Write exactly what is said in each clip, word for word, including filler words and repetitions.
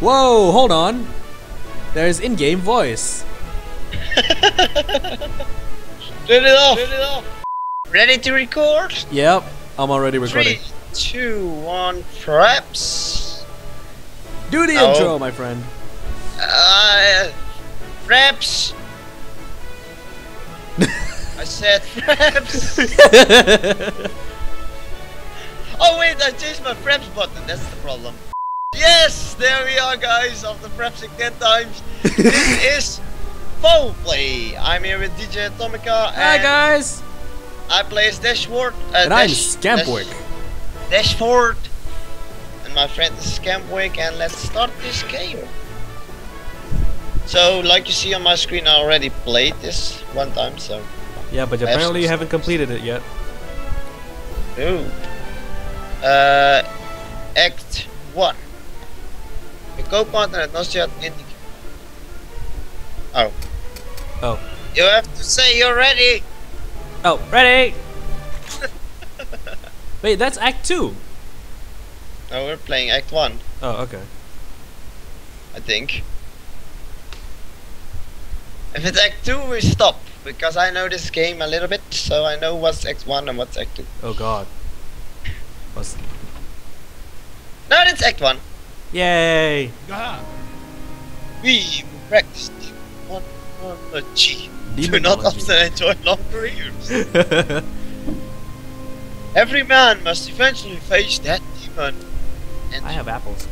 Whoa, hold on. There's in-game voice. Turn it off. Turn it off. Ready to record? Yep, I'm already recording. three, two, one, preps. Do the oh. intro, my friend. Uh, preps. I said preps. Oh wait, I changed my preps button, that's the problem. Yes, there we are guys, after prepsing ten times. This is Foul Play. I'm here with D J Atomika. Hi guys. I play Dashforth. Uh, and Dash, I'm Scampwick. Dash, Dashforth. And my friend is Scampwick, and let's start this game. So, like you see on my screen, I already played this one time, so... Yeah, but apparently you haven't completed it yet. Ooh. Uh, act one. Your co-partner and not yet in the... Oh. Oh. You have to say you're ready! Oh, ready! Wait, that's act two! No, we're playing act one. Oh, okay. I think. If it's act two, we stop, because I know this game a little bit, so I know what's act one and what's act two. Oh god. What's... No, that's act one! Yay! Aha. We practiced one technology. Do not often enjoy long careers. Every man must eventually face that demon. And I have apples.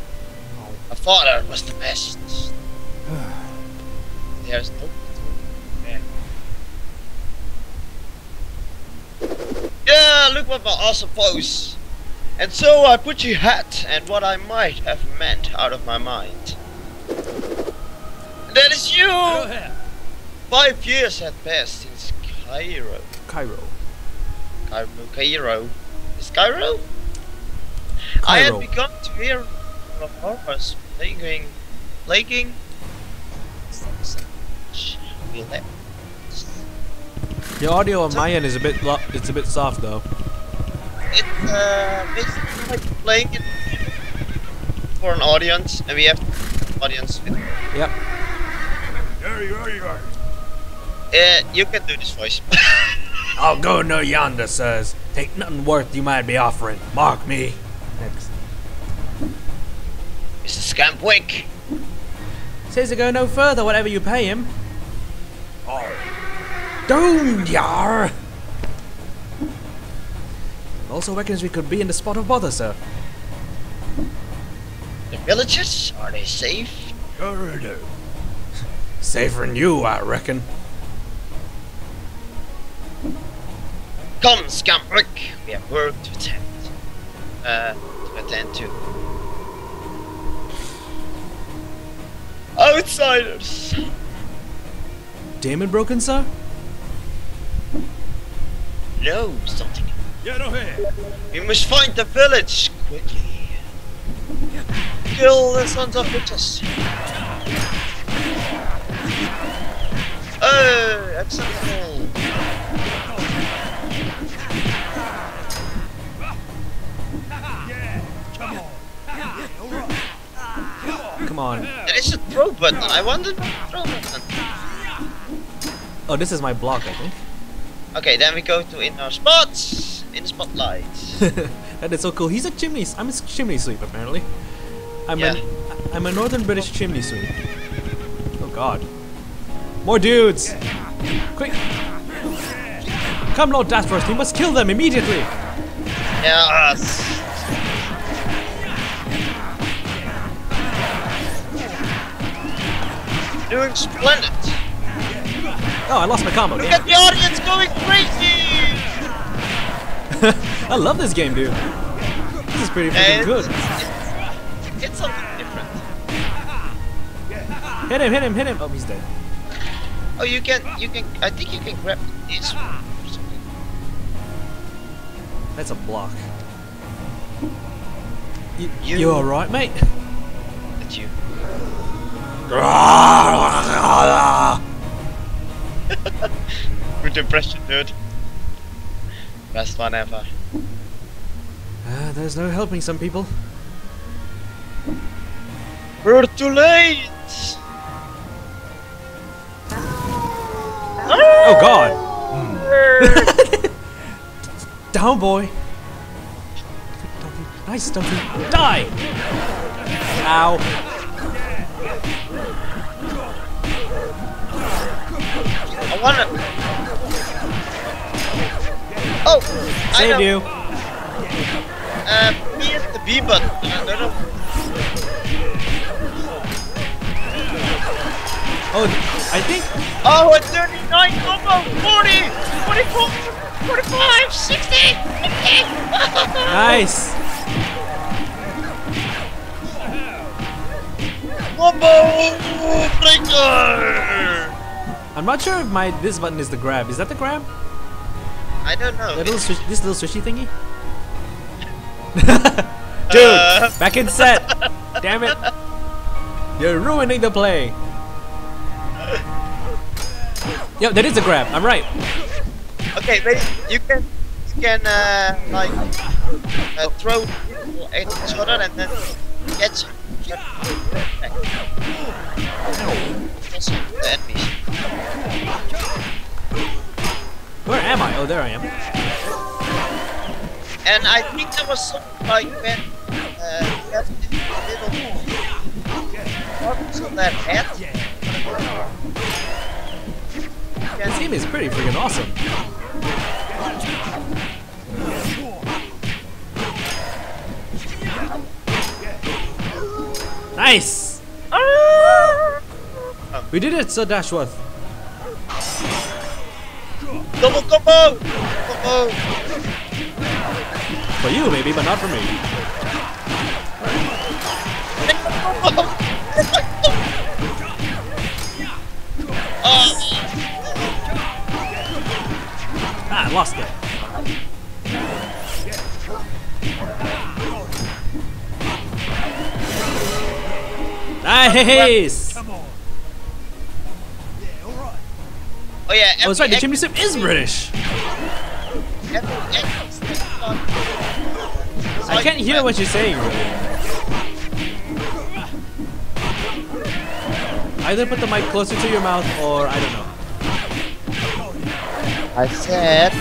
Oh. My father was the best. There's no... Yeah, look what my awesome pose. And so I put your hat and what I might have meant out of my mind. And that is you! Five years had passed since Cairo. Cairo. Cairo. Cairo. Is Cairo? Cairo. I had begun to hear from horrors plaguing. Plaguing. The audio on my end is a bit lo it's a bit soft though. It uh, basically like playing it for an audience, and we have an audience with it. Yep. There you are, you are. Uh, you can do this voice. I'll go no yonder, sirs. Take nothing worth you might be offering. Mark me. Next. Mister Scampwick. Says to go no further, whatever you pay him. Oh. Don't yar! Also reckons we could be in the spot of bother, sir. The villagers? Are they safe? Sure do. Safer than you, I reckon. Come, Scampwick! We have work to attend. Uh, to attend to. Outsiders! Daemon broken, sir? No, something. Get away. We must find the village quickly. Kill the sons of bitches. Oh, accidental. Come on. There is a throw button. I wanted the throw button. Oh, this is my block, I think. Okay, then we go to in our spots, in the spotlight. That is so cool. He's a chimney. I'm a chimney sweep apparently. I'm yeah. a I'm a northern British chimney sweep. Oh god, more dudes! Quick, come, Lord Dashforth. We must kill them immediately. Yes. Doing splendid. Oh, I lost my combo. Look at the audience going crazy! I love this game, dude. This is pretty freaking good. It's, it's something different. Hit him! Hit him! Hit him! Oh, he's dead. Oh, you can, you can. I think you can grab this one or something. That's a block. You, you, you all right, mate? That's you. Good impression, dude. Best one ever. Uh, there's no helping some people. We're too late! Oh god! Mm. Down, boy! Nice stumpy. Die! Ow! I wanna. Oh! Save I you! Uh, B is the B button. I don't know. Oh, I think. Oh, a thirty-nine combo! forty! forty-four! forty-five! sixty! fifty! Nice! Combo breaker! I'm not sure if my this button is the grab. Is that the grab? I don't know. That little switch, this little swishy thingy? Dude! Uh. Back in set! Damn it! You're ruining the play! Yo, that is a grab. I'm right. Okay, wait. You can, you can, uh, like, uh, throw people at each other and then catch. Get... Where am I? Oh, there I am. And I think there was something like when, uh, that little on that hat. This game is pretty freaking awesome. Nice! Ah! We did it, Sir Dashforth. Double combo! Combo! For you, maybe, but not for me. uh. Ah, I lost it. Nice! Come on. Yeah, all right. Oh yeah, oh, that's right, the chimney sweep is British! I can't hear what you're saying really. Either put the mic closer to your mouth or I don't know. I said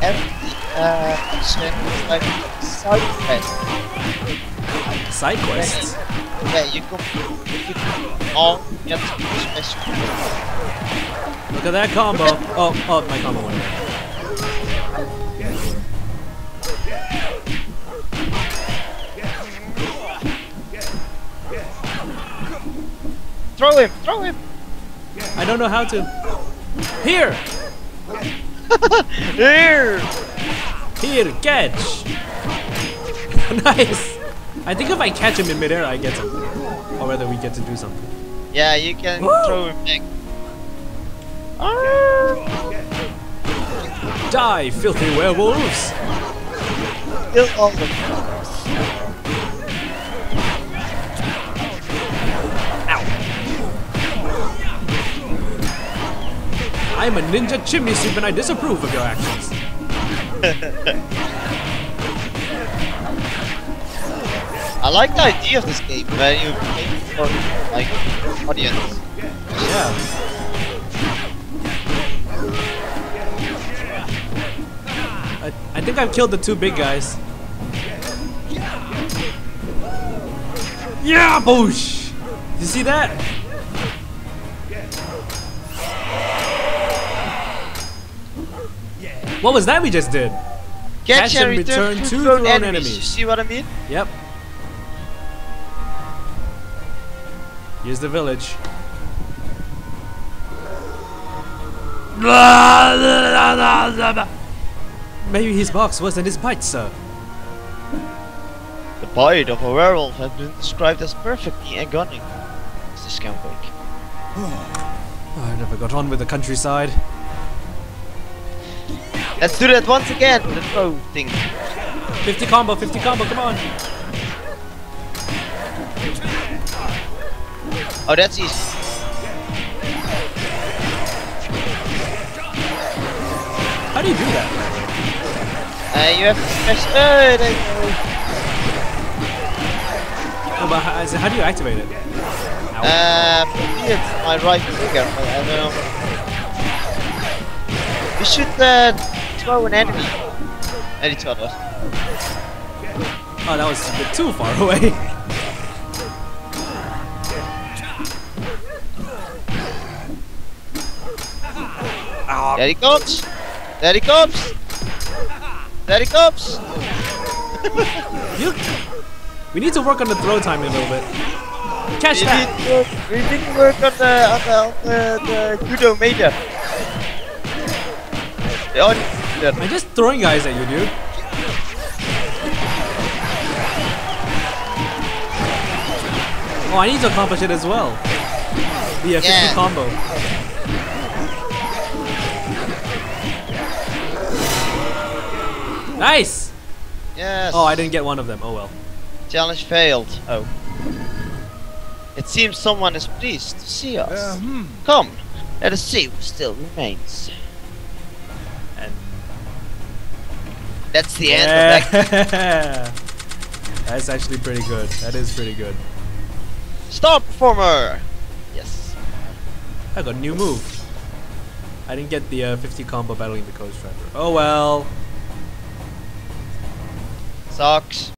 every uh, action is like side quest. Side quest? Yeah, you go all get special. Look at that combo. Oh, oh, my combo went. Throw him! Throw him! I don't know how to. Here! Here! Here, catch! Nice! I think if I catch him in midair, I get him. Or whether we get to do something. Yeah, you can Woo! Throw him back. Ah! Die, filthy werewolves! Kill all the werewolves. I'm a ninja chimney sweep and I disapprove of your actions. I like the idea of this game where you play for like audience. Yeah. I, I think I've killed the two big guys. Yeah, boosh! You see that? What was that we just did? Catch, Catch and return, return to thrown enemies. enemies. You see what I mean? Yep. Here's the village. Maybe his box wasn't his bite, sir. The bite of a werewolf has been described as perfectly agonic, Mister Scampwick. Oh, I never got on with the countryside. Let's do that once again, the throw thing. fifty combo, fifty combo, come on. Oh, that's easy. How do you do that? Uh, you have to smash. Oh, there you go. No, but how, how do you activate it? Ow. Uh, maybe it's my right trigger, but I don't know. We should uh, throw an enemy at each other. Oh, that was a bit too far away. Oh. There he comes! There he comes! There he comes! you, we need to work on the throw timing a little bit. Catch we that! Did work, we didn't work on the on the, on the, the judo major. I'm just throwing guys at you, dude. Oh, I need to accomplish it as well. The fifty yeah. combo. Nice! Yes. Oh, I didn't get one of them. Oh well. Challenge failed. Oh. It seems someone is pleased to see us. Uh, hmm. Come, let us see who still remains. And that's the yeah. end of that. That's actually pretty good. That is pretty good. Star performer. Yes. I got a new move. I didn't get the uh, fifty combo battling the Coast Trapper. Oh well. Sucks.